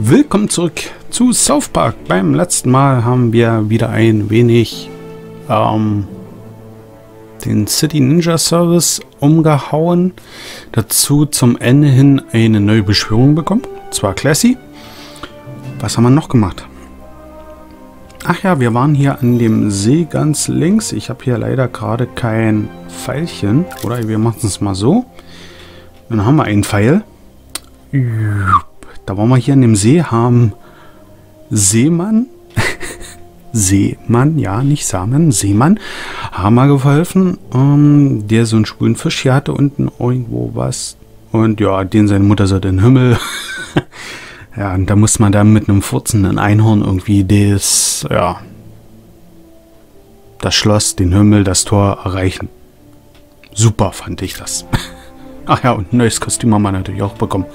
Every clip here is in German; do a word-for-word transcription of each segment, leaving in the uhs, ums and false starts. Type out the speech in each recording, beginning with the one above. Willkommen zurück zu South Park. Beim letzten Mal haben wir wieder ein wenig ähm, den City Ninja Service umgehauen. Dazu zum Ende hin eine neue Beschwörung bekommen, zwar Classy. Was haben wir noch gemacht? Ach ja, wir waren hier an dem See ganz links. Ich habe hier leider gerade kein Pfeilchen. Oder wir machen es mal so. Dann haben wir einen Pfeil. Da waren wir hier in dem See, haben Seemann, Seemann, ja, nicht Samen, Seemann, haben wir geholfen, ähm, der so einen schwulen Fisch hier hatte, unten irgendwo was. Und ja, den seine Mutter sollte in den Himmel. Ja, und da muss man dann mit einem furzenden Einhorn irgendwie das, ja, das Schloss, den Himmel, das Tor erreichen. Super fand ich das. Ach ja, und ein neues Kostüm haben wir natürlich auch bekommen.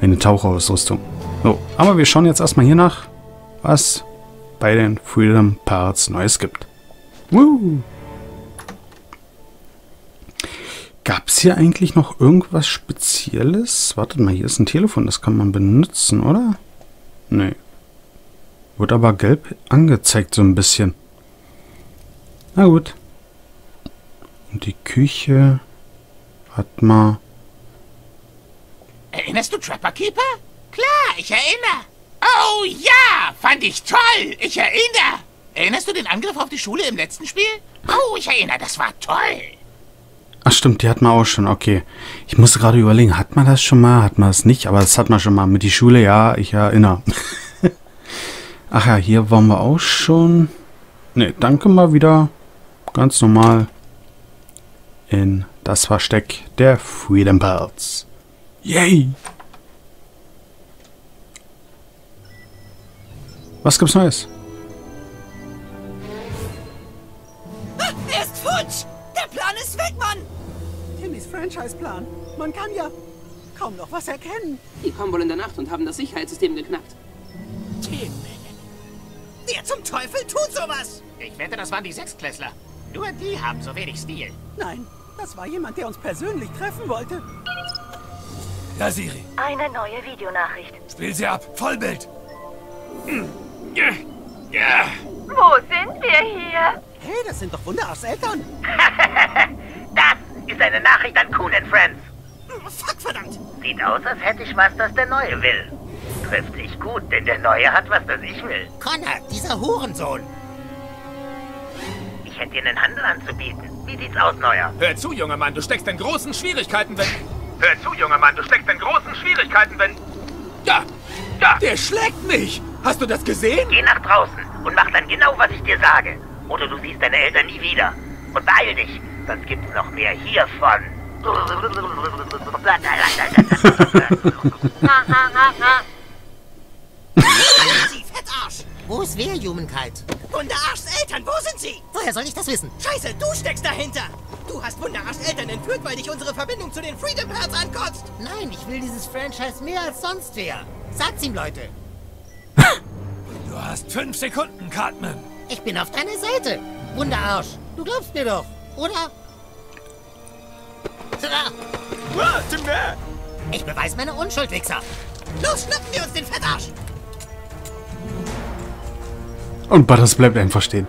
Eine Taucherausrüstung. So, aber wir schauen jetzt erstmal hier nach, was bei den Freedom Parts Neues gibt. Woo! Gab es hier eigentlich noch irgendwas Spezielles? Wartet mal, hier ist ein Telefon, das kann man benutzen, oder? Nee. Wird aber gelb angezeigt so ein bisschen. Na gut. Und die Küche hat man... Erinnerst du Trapper Keeper? Klar, ich erinnere. Oh ja, fand ich toll. Ich erinnere. Erinnerst du den Angriff auf die Schule im letzten Spiel? Oh, ich erinnere, das war toll. Ach stimmt, die hat man auch schon, okay. Ich musste gerade überlegen, hat man das schon mal, hat man es nicht? Aber das hat man schon mal mit die Schule, ja, ich erinnere. Ach ja, hier waren wir auch schon. Ne, danke mal wieder. Ganz normal in das Versteck der Freedom Bells. Yay! Was gibt's Neues? Ah, er ist futsch! Der Plan ist weg, Mann! Timmys Franchise-Plan. Man kann ja kaum noch was erkennen. Die kommen wohl in der Nacht und haben das Sicherheitssystem geknackt. Timmy! Wer zum Teufel tut sowas? Ich wette, das waren die Sechsklässler. Nur die haben so wenig Stil. Nein, das war jemand, der uns persönlich treffen wollte. Ja, Siri. Eine neue Videonachricht. Spiel sie ab. Vollbild. Ja. Ja. Wo sind wir hier? Hey, das sind doch Wunderarschs Eltern. Das ist eine Nachricht an Coon and Friends. Fuck, verdammt. Sieht aus, als hätte ich was, das der Neue will. Trifft sich gut, denn der Neue hat was, das ich will. Conner, dieser Hurensohn. Ich hätte dir einen Handel anzubieten. Wie sieht's aus, Neuer? Hör zu, junger Mann, du steckst in großen Schwierigkeiten, wenn... Hör zu, junger Mann, du steckst in großen Schwierigkeiten, wenn... Ja! Ja! Der schlägt mich! Hast du das gesehen? Geh nach draußen und mach dann genau, was ich dir sage. Oder du siehst deine Eltern nie wieder. Und beeil dich, sonst gibt's noch mehr hiervon. Wo ist wer, Jugendkeit? Wunderarschs Eltern, wo sind sie? Woher soll ich das wissen? Scheiße, du steckst dahinter! Du hast Wunderarschs Eltern entführt, weil dich unsere Verbindung zu den Freedom Hearts ankotzt! Nein, ich will dieses Franchise mehr als sonst wer. Sagt's ihm, Leute! Du hast fünf Sekunden, Cartman! Ich bin auf deiner Seite! Wunderarsch, du glaubst mir doch, oder? Ich beweise meine Unschuld, Wichser! Los, schnappen wir uns den Fettarsch! Und Butters bleibt einfach stehen.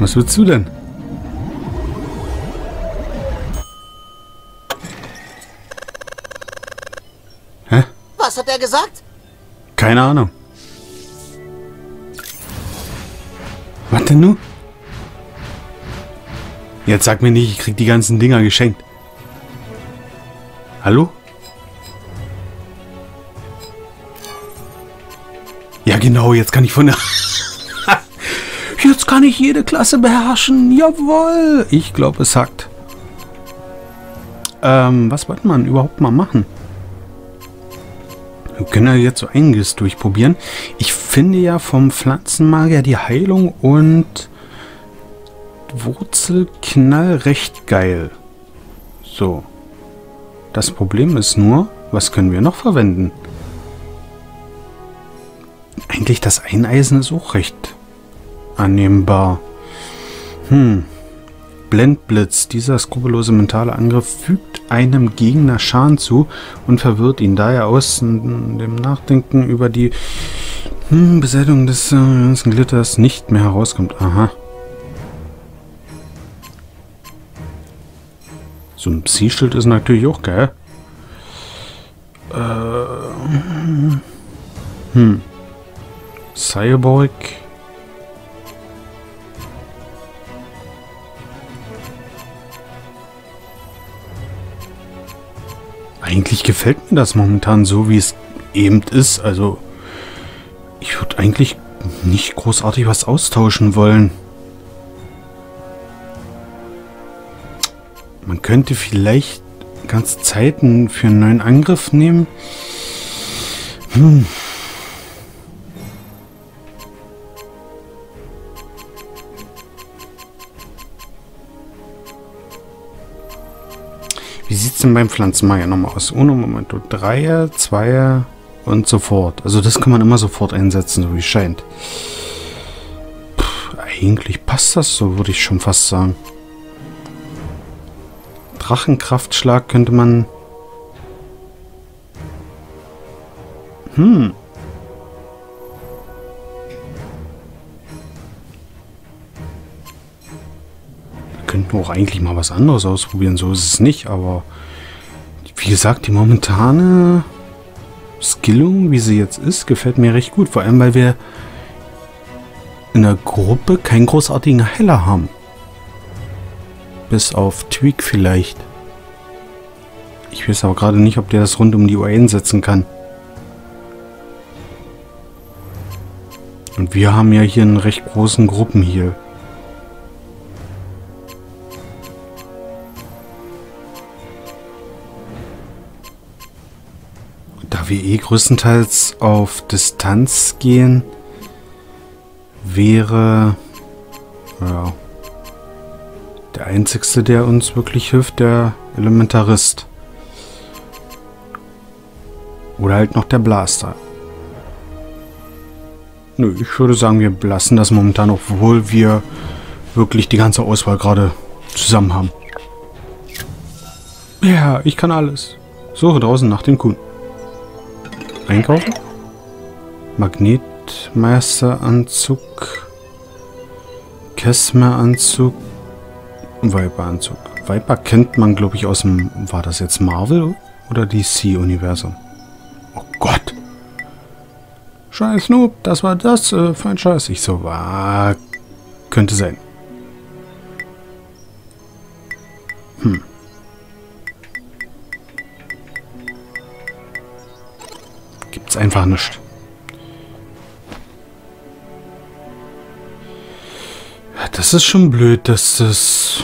Was willst du denn? Hä? Was hat er gesagt? Keine Ahnung. Was denn nun? Jetzt sag mir nicht, ich krieg die ganzen Dinger geschenkt. Hallo? Ja genau, jetzt kann ich von der... Jetzt kann ich jede Klasse beherrschen. Jawohl. Ich glaube, es hackt. Ähm, was wollte man überhaupt mal machen? Wir können ja jetzt so einiges durchprobieren. Ich finde ja vom Pflanzenmagier die Heilung und Wurzelknall recht geil. So. Das Problem ist nur, was können wir noch verwenden? Eigentlich das Eineisen ist auch recht annehmbar. Hm. Blendblitz. Dieser skrupellose mentale Angriff fügt einem Gegner Schaden zu und verwirrt ihn, da er aus dem Nachdenken über die hm, Beseitigung des äh, ganzen Glitters nicht mehr herauskommt. Aha. So ein Psi-Schild ist natürlich auch geil. Äh, hm. Cyborg. Eigentlich gefällt mir das momentan so, wie es eben ist. Also, ich würde eigentlich nicht großartig was austauschen wollen. Man könnte vielleicht ganze Zeiten für einen neuen Angriff nehmen. Hm. Wie sieht es denn beim Pflanzmeier nochmal aus? Ohne Moment. Dreier, Zweier und so fort. Also das kann man immer sofort einsetzen, so wie es scheint. Puh, eigentlich passt das so, würde ich schon fast sagen. Drachenkraftschlag könnte man... Hm. Wir könnten auch eigentlich mal was anderes ausprobieren. So ist es nicht, aber... Wie gesagt, die momentane Skillung, wie sie jetzt ist, gefällt mir recht gut. Vor allem, weil wir in der Gruppe keinen großartigen Heiler haben. Bis auf Tweak vielleicht. Ich weiß aber gerade nicht, ob der das rund um die Uhr einsetzen kann. Und wir haben ja hier einen recht großen Gruppen hier. Da wir eh größtenteils auf Distanz gehen, wäre... ja... Der einzige, der uns wirklich hilft, der Elementarist. Oder halt noch der Blaster. Nö, ich würde sagen, wir lassen das momentan, obwohl wir wirklich die ganze Auswahl gerade zusammen haben. Ja, ich kann alles. Suche draußen nach dem Kuhn. Einkaufen. Magnetmeisteranzug. Kessmeranzug. Viperanzug. Viper kennt man, glaube ich, aus dem... War das jetzt Marvel oder D C-Universum? Oh Gott! Scheiß Noob, das war das äh, für ein Scheiß. Ich so, war... Könnte sein. Hm. Gibt's einfach nichts. Das ist schon blöd, dass das...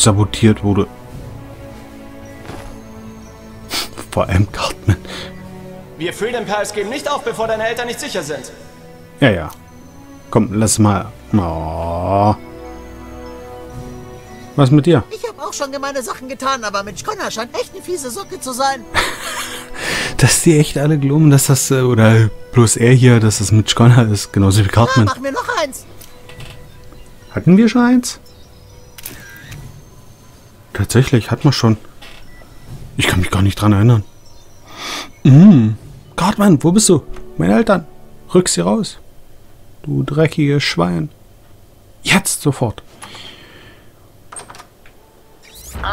sabotiert wurde. Vor allem Cartman. Wir Freedom Pals geben nicht auf, bevor deine Eltern nicht sicher sind. Ja, ja. Komm, lass mal. Oh. Was mit dir? Ich habe auch schon gemeine Sachen getan, aber mit Conner scheint echt eine fiese Socke zu sein. Dass die echt alle glauben, dass das, oder bloß er hier, dass das mit Conner ist. Genauso wie Cartman. Ja, mach mir noch eins. Hatten wir schon eins? Tatsächlich, hat man schon. Ich kann mich gar nicht dran erinnern. Mm. Cartman, wo bist du? Meine Eltern. Rück sie raus. Du dreckiges Schwein. Jetzt sofort.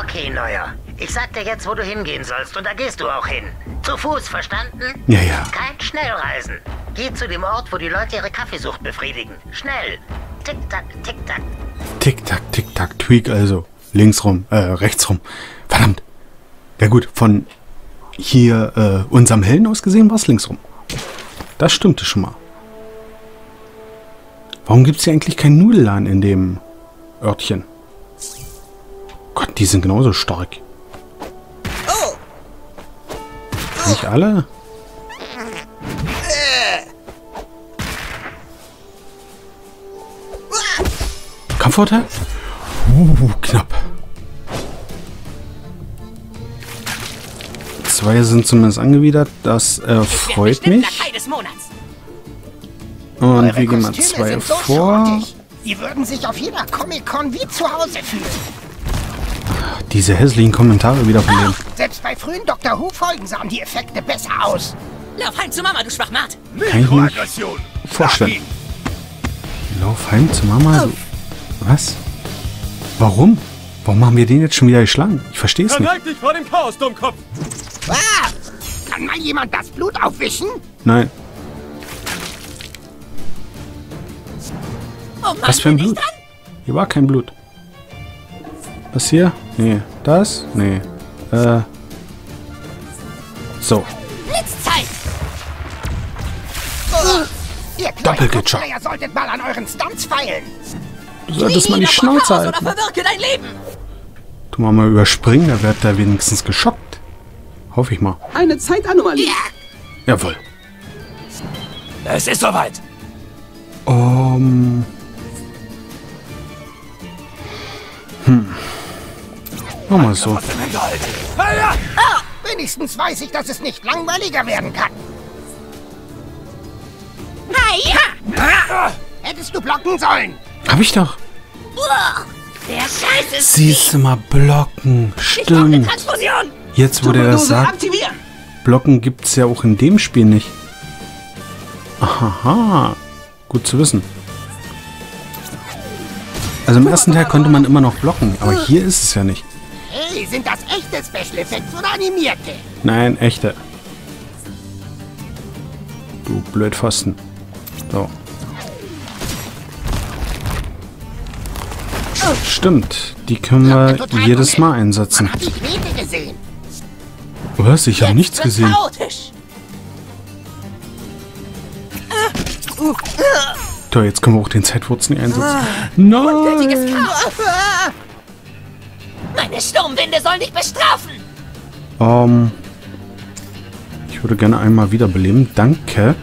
Okay, Neuer. Ich sag dir jetzt, wo du hingehen sollst. Und da gehst du auch hin. Zu Fuß, verstanden? Ja, ja. Kein Schnellreisen. Geh zu dem Ort, wo die Leute ihre Kaffeesucht befriedigen. Schnell. Tick-Tack, Tick-Tack. Tick-Tack, Tick-Tack, Tweak also. Links rum, äh, rechts rum. Verdammt. Ja gut, von hier, äh, unserem Hellen aus gesehen war es links rum. Das stimmte schon mal. Warum gibt es hier eigentlich keinen Nudelladen in dem Örtchen? Gott, die sind genauso stark. Nicht alle? Kampfvorteil? Uh, knapp. Zwei sind zumindest angewidert. Das erfreut mich. Und wir gehen mal zwei vor. Sie würden sich auf jeder Comic-Con wie zu Hause fühlen. Diese hässlichen Kommentare wieder von dem. Oh, selbst bei frühen Doktor Who-Folgen sahen die Effekte besser aus. Lauf heim zu Mama, du Schwachmat! Mikroaggression! Vorstellen. Lauf heim zu Mama? So. Was? Warum? Warum haben wir den jetzt schon wieder geschlagen? Ich verstehe es nicht. Verneig dich vor dem Chaos, Dummkopf! Ah, kann mal jemand das Blut aufwischen? Nein. Oh Mann, was für ein Blut? Hier war kein Blut. Das hier? Nee. Das? Nee. Äh. So. Blitzzeit! Oh. Ihr Doppelgitschafft! Ihr solltet mal an euren Stunts feilen! Du solltest mal die Schnauze halten! Du mal mal überspringen, da wird er wenigstens geschockt. Hoffe ich mal. Eine Zeitanomalie! Ja. Jawohl. Es ist soweit! Um. Hm. Mach mal so. Ah, wenigstens weiß ich, dass es nicht langweiliger werden kann. Ah, hättest du blocken sollen. Hab ich doch. Der Scheiß ist. Siehst du mal, blocken. Stimmt. Jetzt, wo der das sagt. Blocken gibt's ja auch in dem Spiel nicht. Aha. Gut zu wissen. Also im ersten Teil konnte man immer noch blocken, aber hier ist es ja nicht. Hey, sind das echte Special Effects oder animierte? Nein, echte. Du Blödpfosten. So. Stimmt, die können wir jedes Mal einsetzen. Was? Ich habe nichts gesehen. Toll, jetzt können wir auch den Zeitwurzeln einsetzen. Nein! Meine Sturmwinde sollen dich bestrafen! Ähm. Ich würde gerne einmal wiederbeleben. Danke.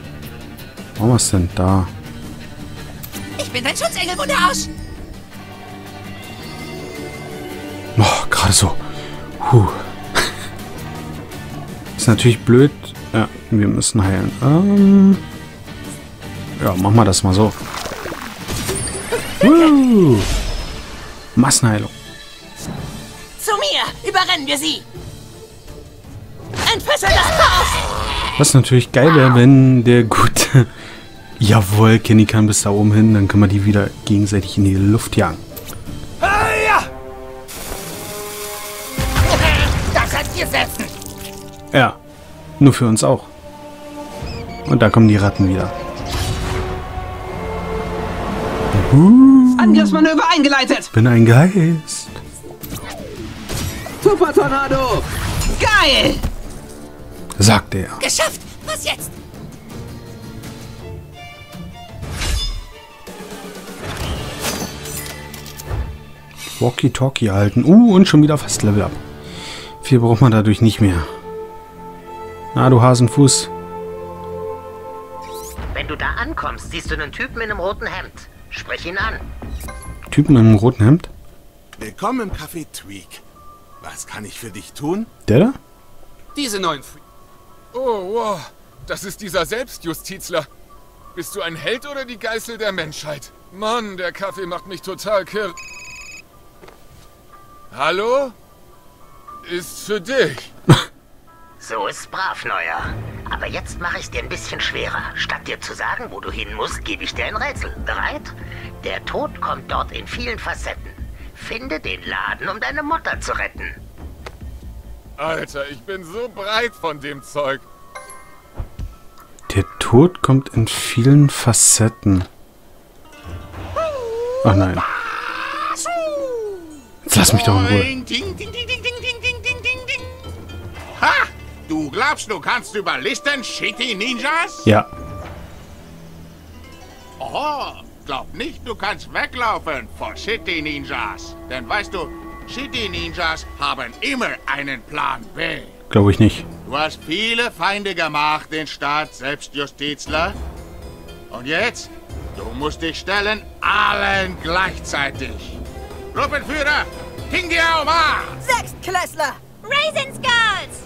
Machen wir es denn da? Ich bin dein Schutzengel, Wunderarsch! Oh, gerade so. Puh. Ist natürlich blöd. Ja, wir müssen heilen. Ähm. Ja, machen wir das mal so. Woo! Massenheilung. Zu mir! Überrennen wir sie! Entfesseln das Chaos! Was natürlich geil wäre, wenn der gute... Jawohl, Kenny kann bis da oben hin. Dann können wir die wieder gegenseitig in die Luft jagen. Das hat gesessen. Ja, nur für uns auch. Und da kommen die Ratten wieder. Uh, Angriffsmanöver eingeleitet. Bin ein Geist. Super Tornado. Geil. Sagt er. Geschafft. Was jetzt? Walkie-Talkie halten. Uh, und schon wieder fast Level Up. Viel braucht man dadurch nicht mehr. Na, du Hasenfuß. Wenn du da ankommst, siehst du einen Typen in einem roten Hemd. Sprich ihn an. Typen in einem roten Hemd? Willkommen im Café Tweak. Was kann ich für dich tun? Der da? Diese neuen... Fri oh, wow. Das ist dieser Selbstjustizler. Bist du ein Held oder die Geißel der Menschheit? Mann, der Kaffee macht mich total kirr... Hallo? Ist für dich. So ist brav, Neuer. Aber jetzt mache ich es dir ein bisschen schwerer. Statt dir zu sagen, wo du hin musst, gebe ich dir ein Rätsel. Bereit? Der Tod kommt dort in vielen Facetten. Finde den Laden, um deine Mutter zu retten. Alter, ich bin so breit von dem Zeug. Der Tod kommt in vielen Facetten. Ach nein. Jetzt lass mich doch in Ruhe. Ha! Du glaubst, du kannst überlisten, Shitty Ninjas? Ja. Oh, glaub nicht, du kannst weglaufen vor Shitty Ninjas. Denn weißt du, Shitty Ninjas haben immer einen Plan B. Glaube ich nicht. Du hast viele Feinde gemacht, den Staat Selbstjustizler. Und jetzt? Du musst dich stellen, allen gleichzeitig. Gruppenführer, King Yama! Sechstklässler, Raisins Girls!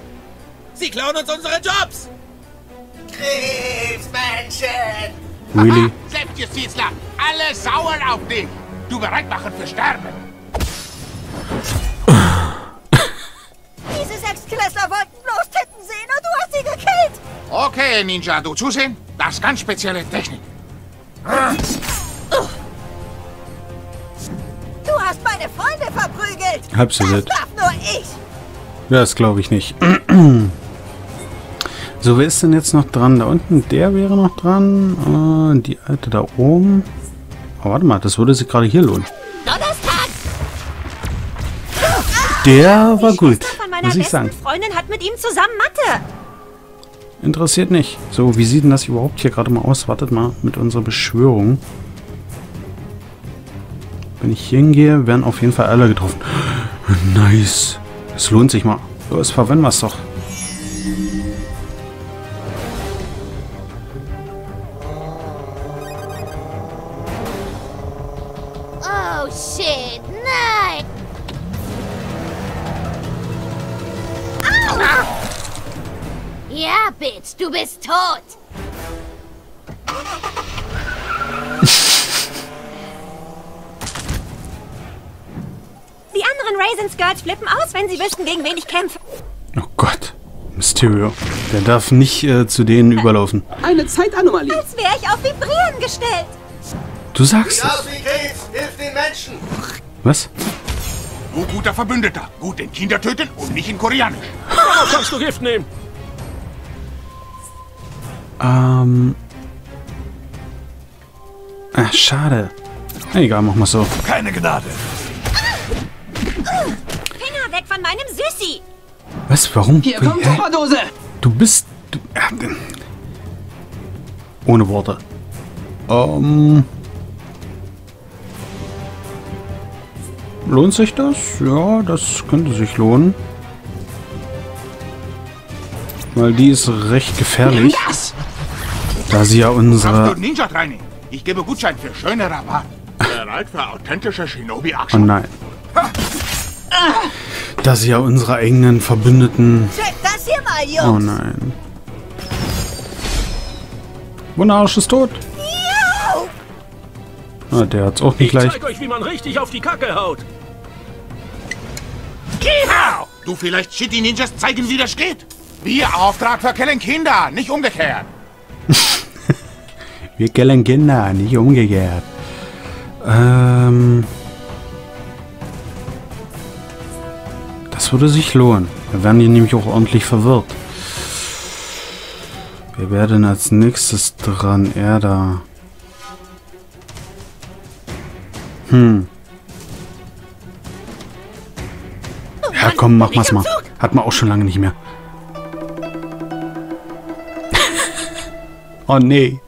Sie klauen uns unsere Jobs! Krebsmenschen! Really? Selbstjustizler, alle sauer auf dich! Du bereit machen für Sterben! Okay, Ninja, du zusehen? Das ist ganz spezielle Technik. Du hast meine Freunde verprügelt. Absolut. Das darf nur ich. Das glaube ich nicht. So, wer ist denn jetzt noch dran? Da unten, der wäre noch dran. Äh, die alte da oben. Oh, warte mal, das würde sich gerade hier lohnen. Donnerstag! Der war gut, muss ich sagen. Meine beste Freundin hat mit ihm zusammen Mathe. Interessiert nicht. So, wie sieht denn das überhaupt hier gerade mal aus? Wartet mal mit unserer Beschwörung. Wenn ich hingehe, werden auf jeden Fall alle getroffen. Nice. Es lohnt sich mal. Los, verwenden wir es doch. Oh shit, nein! Ah. Ja, Bitch, du bist tot! Die anderen Raisins Girls flippen aus, wenn sie wüssten, gegen wen ich kämpfe. Oh Gott, Mysterio. Der darf nicht äh, zu denen überlaufen. Eine Zeitanomalie. Als wäre ich auf Vibrieren gestellt. Du sagst es. Hilf den Menschen. Was? Du guter Verbündeter. Gut in Kinder töten und nicht in Koreanisch. Oh, kannst du Gift nehmen? Ähm. Ach, schade. Egal, machen wir so. Keine Gnade. Finger weg von meinem Süssi. Was? Warum? Hier kommt die Tupperdose. Du bist. Du, äh, ohne Worte. Ähm. Lohnt sich das? Ja, das könnte sich lohnen. Weil die ist recht gefährlich. Da sie ja unsere... Ninja-Training. Ich gebe Gutschein für schöne Rabatt. Bereit für authentische Shinobi-Action. Oh nein. Da sie ja unsere eigenen Verbündeten... Check das hier mal, Jungs. Oh nein. Wunderarsch ist tot. Ah, der hat's auch nicht gleich. Ich zeig euch, wie man richtig auf die Kacke haut. Genau. Du, vielleicht Shitty Ninjas zeigen, wie das geht. Wir Auftrag verkellen Kinder, nicht umgekehrt. Wir kellen Kinder, nicht umgekehrt. Ähm. Das würde sich lohnen. Da werden die nämlich auch ordentlich verwirrt. Wer wäre denn als nächstes dran? Er da. Hm. Ja, komm, mach mal's mal. Hat man auch schon lange nicht mehr. Oh, nee.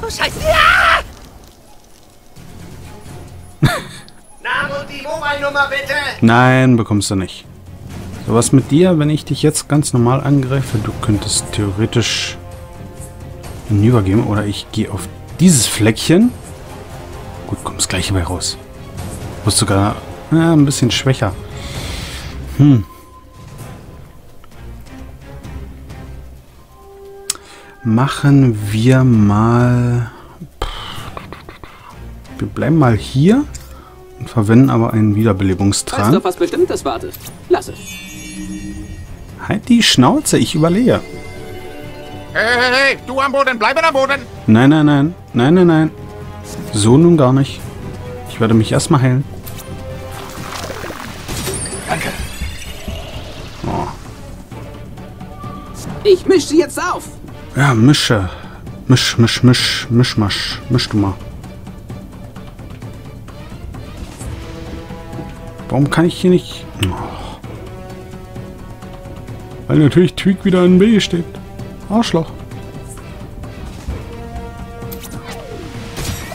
Oh, Scheiße! Ja! Name und die Mobile-Nummer bitte! Nein, bekommst du nicht. So, was mit dir, wenn ich dich jetzt ganz normal angreife? Du könntest theoretisch hinübergehen oder ich gehe auf dieses Fleckchen. Gut, kommst gleich hierbei raus. Du bist sogar äh, ein bisschen schwächer. Hm. Machen wir mal... Wir bleiben mal hier und verwenden aber einen Wiederbelebungstrank. Weißt du, auf was Bestimmtes wartet? Lass es. Halt die Schnauze, ich überlege. Hey, hey, hey, du am Boden, bleib am Boden! Nein, nein, nein, nein, nein, nein. So nun gar nicht. Ich werde mich erstmal heilen. Danke. Oh. Ich mische sie jetzt auf. Ja, mische. Misch, misch, misch, misch, misch. Misch du mal. Warum kann ich hier nicht... Oh. Weil natürlich Tweak wieder in B steht. Arschloch.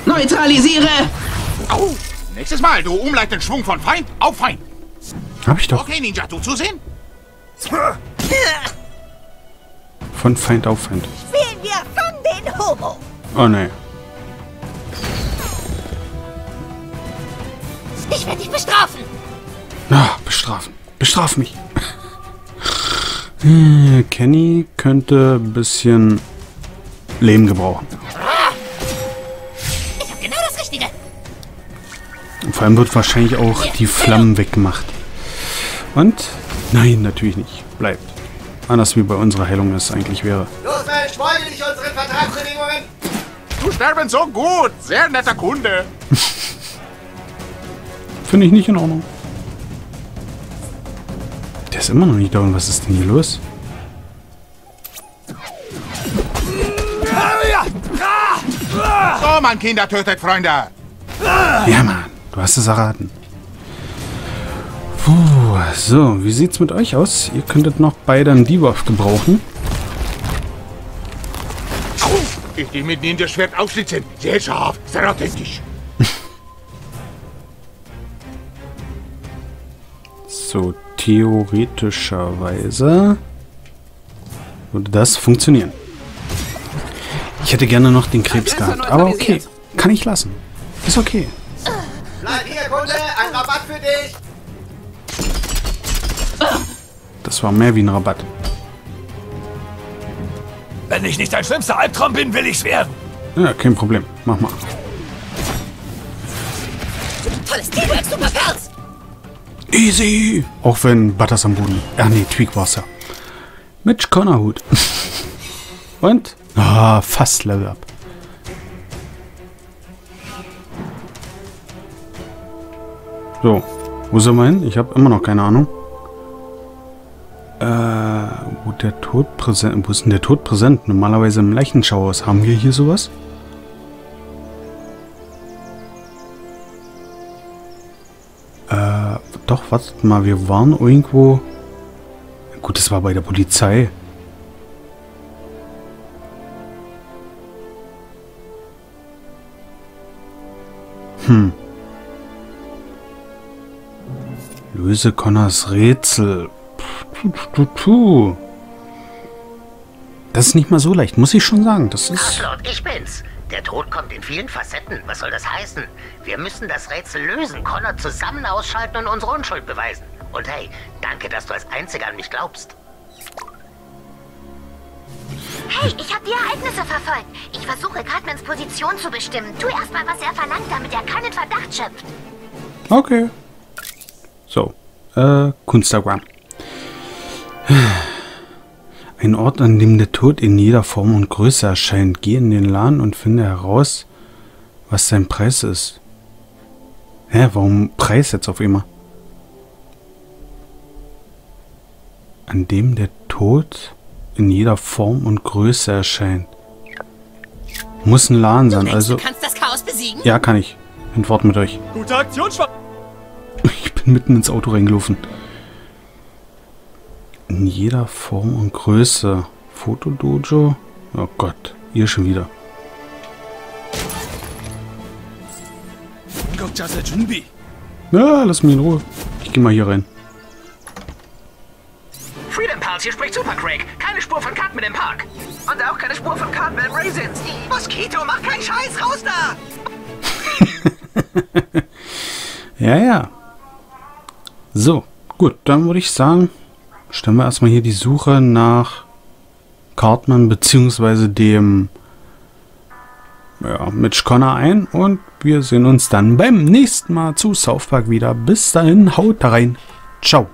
Neutralisiere! Au! Nächstes Mal, du umleitenden den Schwung von Feind auf Feind. Hab ich doch. Okay, Ninja, du zusehen? Von Feind auf Feind. Spielen wir von den Hobo. Oh nein. Ich werde dich bestrafen. Na, bestrafen. Bestraf mich. Hm, Kenny könnte ein bisschen Leben gebrauchen. Ich hab genau das Richtige. Vor allem wird wahrscheinlich auch die Flammen weggemacht. Und? Nein, natürlich nicht. Bleibt. Anders wie bei unserer Heilung es eigentlich wäre. Los, Mensch, wollte nicht unseren Vertragsbedingungen. Du sterben so gut. Sehr netter Kunde. Finde ich nicht in Ordnung. Der ist immer noch nicht da. Und was ist denn hier los? So, man Kinder tötet Freunde. Ja, Mann. Du hast es erraten. Puh, so, wie sieht's mit euch aus? Ihr könntet noch beide einen Debuff gebrauchen. Ich die mit Ninja-Schwert aufschlitzen. Sehr scharf, sehr authentisch. So, theoretischerweise würde das funktionieren. Ich hätte gerne noch den Krebs gehabt, aber okay. Kann ich lassen. Ist okay. Bleib hier, Kunde, ein Rabatt für dich. Das war mehr wie ein Rabatt. Wenn ich nicht dein schlimmster Albtraum bin, will ich's werden. Ja, kein Problem. Mach mal. Tolles Teamwork, Super Pals. Easy. Auch wenn Butters am Boden. Ach nee, Tweakwasser. Mit Conner-Hut. Und? Ah, oh, fast Level Up. So. Wo sind wir hin? Ich habe immer noch keine Ahnung. Äh, wo der Tod präsent, wo ist denn der Tod präsent? Normalerweise im Leichenschauhaus. Haben wir hier sowas? Äh, doch, wartet mal, wir waren irgendwo. Gut, das war bei der Polizei. Hm. Löse Conners Rätsel. Das ist nicht mal so leicht, muss ich schon sagen. Das ist. Lord, ich bin's. Der Tod kommt in vielen Facetten. Was soll das heißen? Wir müssen das Rätsel lösen, Conner zusammen ausschalten und unsere Unschuld beweisen. Und hey, danke, dass du als Einziger an mich glaubst. Hey, ich habe die Ereignisse verfolgt. Ich versuche Cartmans Position zu bestimmen. Tu erstmal, was er verlangt, damit er keinen Verdacht schöpft. Okay. So, äh, Kunstagram. Ein Ort, an dem der Tod in jeder Form und Größe erscheint. Geh in den Laden und finde heraus, was sein Preis ist. Hä, warum Preis jetzt auf immer? An dem der Tod in jeder Form und Größe erscheint. Muss ein Laden sein, also... Du kannst das Chaos besiegen? Ja, kann ich. Ein Wort mit euch. Gute Aktion, Schwab. Ich bin mitten ins Auto reingelaufen. In jeder Form und Größe. Fotodojo. Oh Gott, ihr schon wieder. Ja, lass mich in Ruhe. Ich geh mal hier rein. Freedom Pals, hier spricht Super Craig. Keine Spur von Cartman im Park. Und auch keine Spur von Cartman im Raisins. Moskito, mach keinen Scheiß, raus da! Ja, ja. So, gut, dann würde ich sagen... Stellen wir erstmal hier die Suche nach Cartman bzw. dem ja, Mitch Conner ein und wir sehen uns dann beim nächsten Mal zu South Park wieder. Bis dahin, haut rein. Ciao.